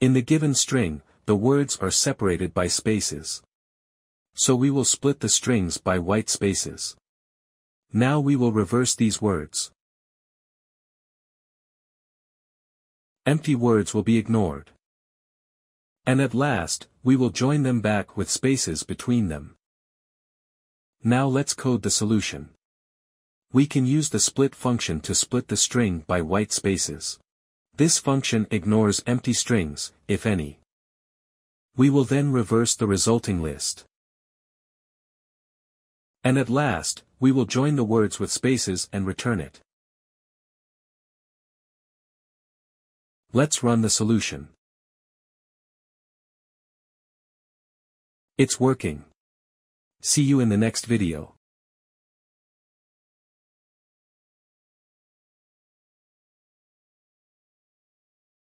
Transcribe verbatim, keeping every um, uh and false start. In the given string, the words are separated by spaces. So we will split the strings by white spaces. Now we will reverse these words. Empty words will be ignored. And at last, we will join them back with spaces between them. Now let's code the solution. We can use the split function to split the string by white spaces. This function ignores empty strings, if any. We will then reverse the resulting list. And at last, we will join the words with spaces and return it. Let's run the solution. It's working. See you in the next video.